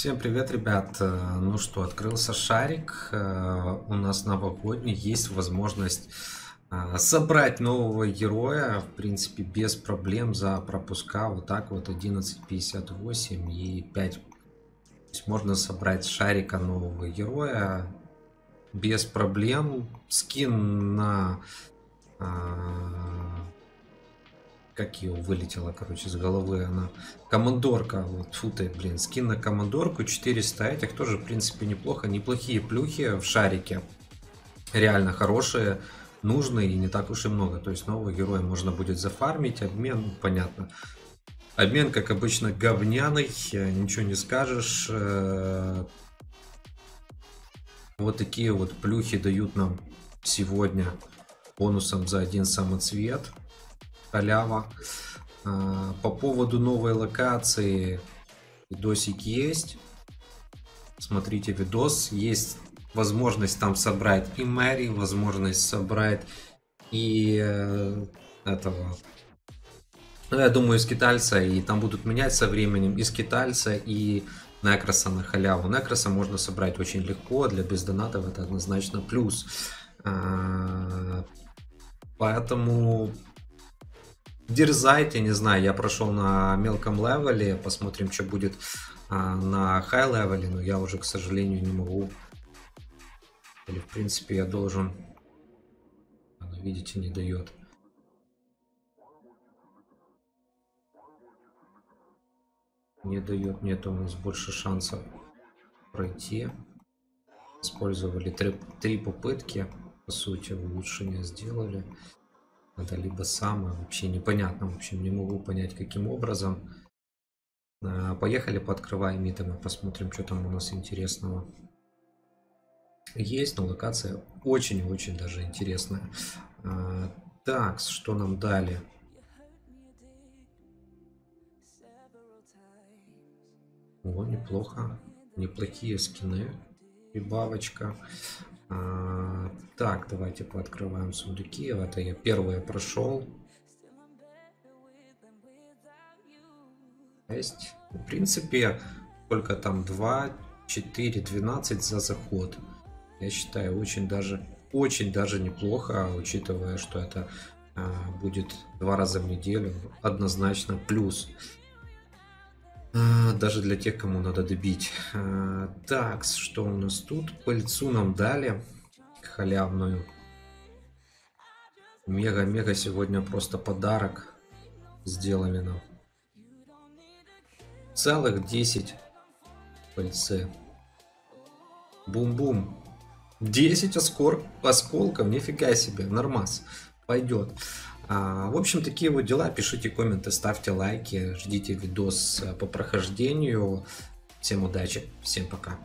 Всем привет, ребят! Ну что, открылся шарик. У нас новогодний. Есть возможность собрать нового героя, в принципе, без проблем за пропуска. Вот так вот 11.58 и 5. То есть можно собрать шарика нового героя без проблем. Скин на... Как ее вылетела, короче, с головы она. Командорка. Вот, фу ты, блин. Скин на командорку. 400 этих тоже, в принципе, неплохо. Неплохие плюхи в шарике. Реально хорошие, нужные и не так уж и много. То есть нового героя можно будет зафармить. Обмен, понятно. Обмен, как обычно, говняный. Ничего не скажешь. Вот такие вот плюхи дают нам сегодня бонусом за один самоцвет. Халява. По поводу новой локации видосик есть, смотрите видос, есть возможность там собрать и Мэри, возможность собрать и этого, ну, я думаю, скитальца, и там будут менять со временем и скитальца, и некроса на халяву. Некроса можно собрать очень легко, для бездонатов это однозначно плюс, поэтому дерзайте, не знаю, я прошел на мелком левеле, посмотрим, что будет на хай левеле, но я уже, к сожалению, не могу. Или, в принципе, я должен. Она, видите, не дает. Не дает, нет у нас больше шансов пройти. Использовали три попытки, по сути, улучшения сделали. Это либо самое, вообще непонятно, в общем, не могу понять, каким образом. Поехали, пооткрываем итемы, посмотрим, что там у нас интересного есть. Но локация очень-очень даже интересная. Так, что нам дали? О, неплохо, неплохие скины, прибавочка. Так, давайте пооткрываем сундуки. Это я первое прошел. Есть. В принципе, сколько там? 2, 4, 12 за заход. Я считаю, очень даже неплохо, учитывая, что это будет 2 раза в неделю. Однозначно плюс. Даже для тех, кому надо добить. Так, что у нас тут? Пыльцу нам дали. Халявную. Мега-мега сегодня просто подарок сделали нам. Целых 10 пыльцы. Бум-бум. 10 осколков. Нифига себе. Нормас. Пойдет. В общем, такие вот дела. Пишите комменты, ставьте лайки, ждите видос по прохождению. Всем удачи, всем пока.